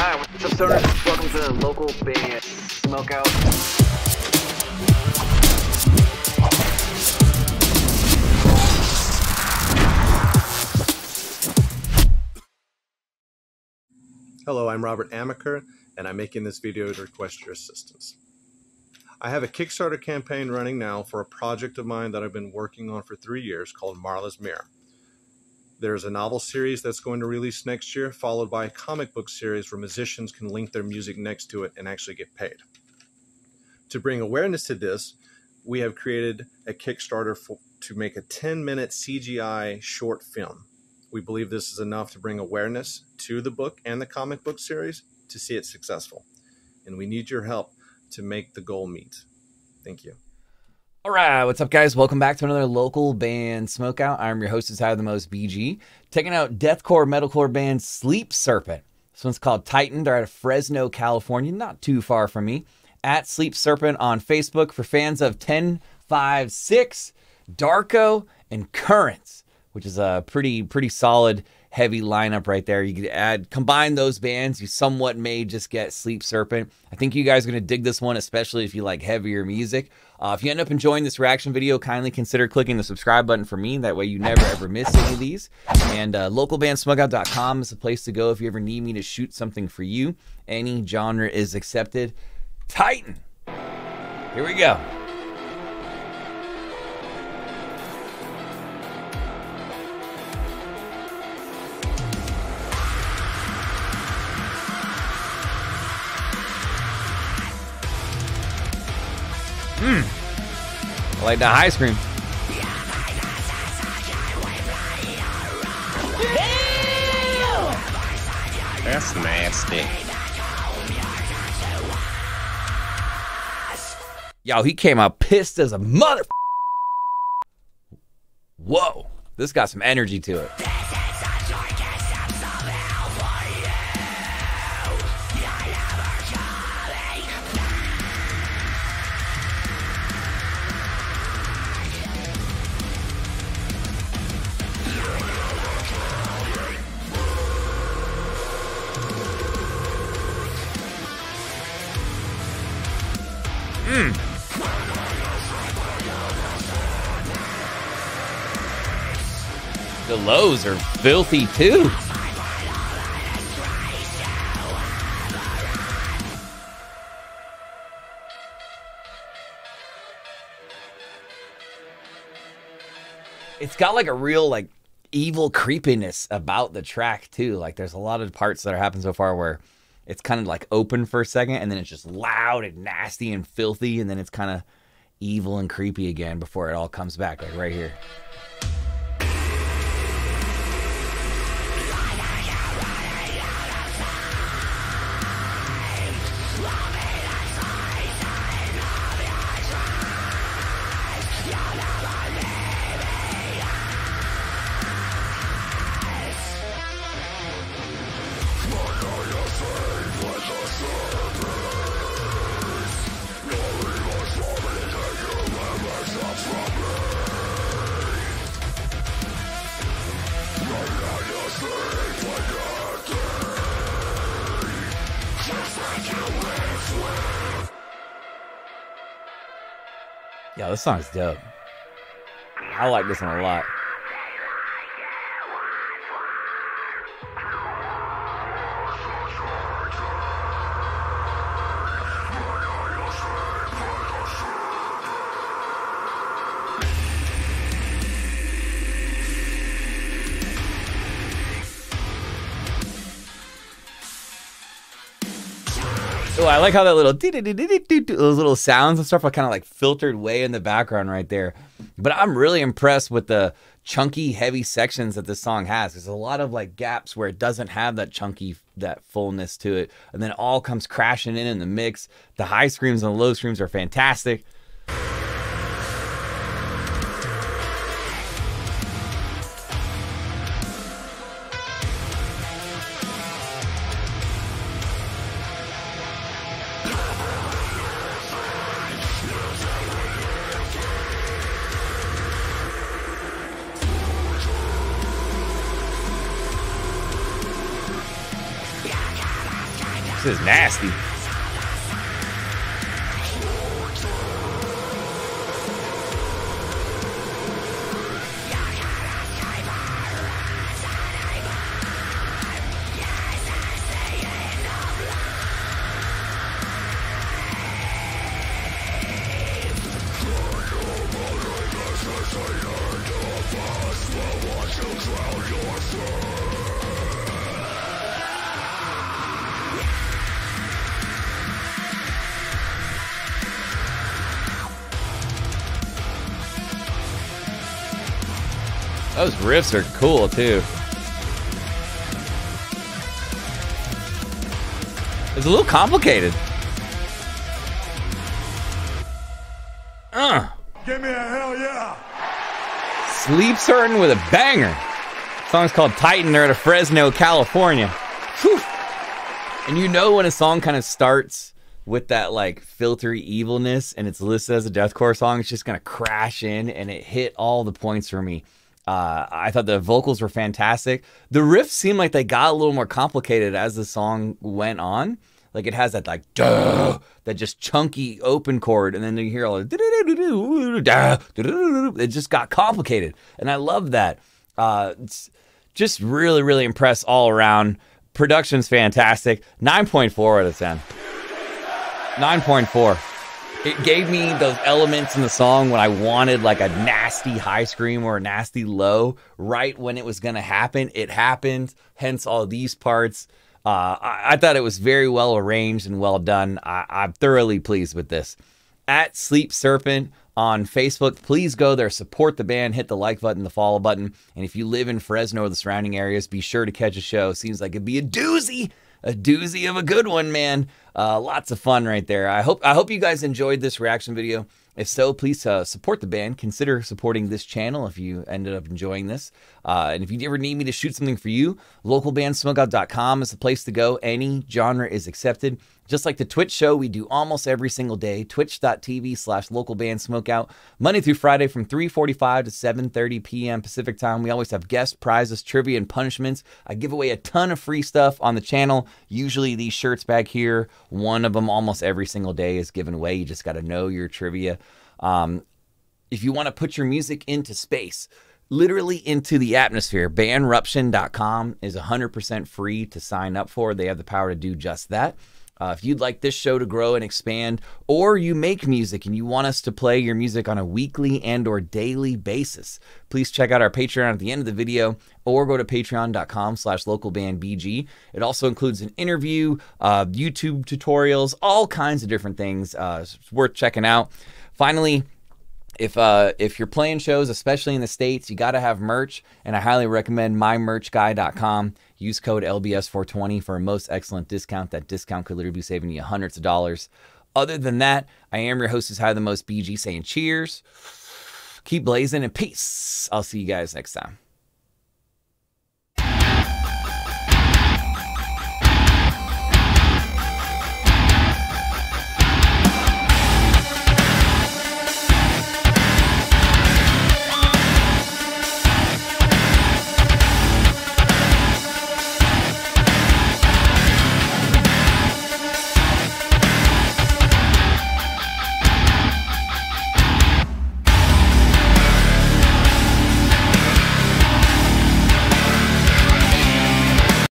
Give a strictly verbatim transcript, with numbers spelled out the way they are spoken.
Hi, what's up, stoners? Welcome to the Local Band Smokeout. Hello, I'm Robert Amaker, and I'm making this video to request your assistance. I have a Kickstarter campaign running now for a project of mine that I've been working on for three years called Marla's Mirror. There's a novel series that's going to release next year, followed by a comic book series where musicians can link their music next to it and actually get paid. To bring awareness to this, we have created a Kickstarter for, to make a ten minute C G I short film. We believe this is enough to bring awareness to the book and the comic book series to see it successful. And we need your help to make the goal meet. Thank you. All right, what's up, guys? Welcome back to another Local Band Smokeout. I'm your host, Inside the Most, B G. Taking out deathcore metalcore band Sleep Serpent. This one's called Titan. They're out of Fresno, California, not too far from me. At Sleep Serpent on Facebook for fans of ten, five, six, Darko, and Currents, which is a pretty, pretty solid, heavy lineup right there. You could add, combine those bands, you somewhat may just get Sleep Serpent. I think you guys are going to dig this one, especially if you like heavier music. Uh, if you end up enjoying this reaction video, kindly consider clicking the subscribe button for me. That way you never, ever miss any of these. And uh, local band smokeout dot com is the place to go if you ever need me to shoot something for you. Any genre is accepted. Titan! Here we go. Hmm. I like that high scream. That's nasty. Yo, he came out pissed as a mother. Whoa, this got some energy to it. Mm. The lows are filthy too. It's got like a real like evil creepiness about the track too. Like there's a lot of parts that are happening so far where it's kind of like open for a second, and then it's just loud and nasty and filthy, and then it's kind of evil and creepy again before it all comes back, like right here. Yo, this song's dope. I like this one a lot. Oh, I like how that little doo -doo -doo -doo -doo -doo, those little sounds and stuff are kind of like filtered way in the background right there. But I'm really impressed with the chunky, heavy sections that this song has. There's a lot of like gaps where it doesn't have that chunky, that fullness to it, and then it all comes crashing in in the mix. The high screams and the low screams are fantastic. This is nasty. Those riffs are cool too. It's a little complicated. Uh. Give me a hell yeah! Sleep Serpent with a banger. The song's called Titan. They're out of Fresno, California. Whew. And you know when a song kind of starts with that like filtery evilness and it's listed as a deathcore song, it's just gonna crash in, and it hit all the points for me. Uh, I thought the vocals were fantastic. The riffs seemed like they got a little more complicated as the song went on. Like it has that like duh, that just chunky open chord, and then you hear all the it just got complicated, and I love that. Uh, it's just really, really impressed all around. Production's fantastic. nine point four out of ten. nine point four. It gave me those elements in the song when I wanted like a nasty high scream or a nasty low right when it was going to happen. It happened, hence all these parts. Uh, I, I thought it was very well arranged and well done. I, I'm thoroughly pleased with this. At Sleep Serpent on Facebook, please go there, support the band, hit the like button, the follow button. And if you live in Fresno or the surrounding areas, be sure to catch a show. Seems like it'd be a doozy. A doozy of a good one, man. Uh, lots of fun right there. I hope I hope you guys enjoyed this reaction video. If so, please uh, support the band. Consider supporting this channel if you ended up enjoying this. Uh, and if you ever need me to shoot something for you, local bands smoke out dot com is the place to go. Any genre is accepted. Just like the Twitch show, we do almost every single day. Twitch dot T V slash local band smoke out. Monday through Friday from three forty-five to seven thirty P M Pacific time. We always have guest prizes, trivia, and punishments. I give away a ton of free stuff on the channel. Usually these shirts back here, one of them almost every single day is given away. You just got to know your trivia. Um, if you want to put your music into space, literally into the atmosphere, bandruption dot com is one hundred percent free to sign up for. They have the power to do just that. Uh, if you'd like this show to grow and expand, or you make music and you want us to play your music on a weekly and or daily basis, please check out our Patreon at the end of the video, or go to patreon dot com slash local band B G. It also includes an interview, uh, YouTube tutorials, all kinds of different things. Uh, it's worth checking out. Finally, If uh, if you're playing shows, especially in the States, you got to have merch, and I highly recommend my merch guy dot com. Use code L B S four twenty for a most excellent discount. That discount could literally be saving you hundreds of dollars. Other than that, I am your host who's high the most, B G, saying cheers, keep blazing, and peace. I'll see you guys next time.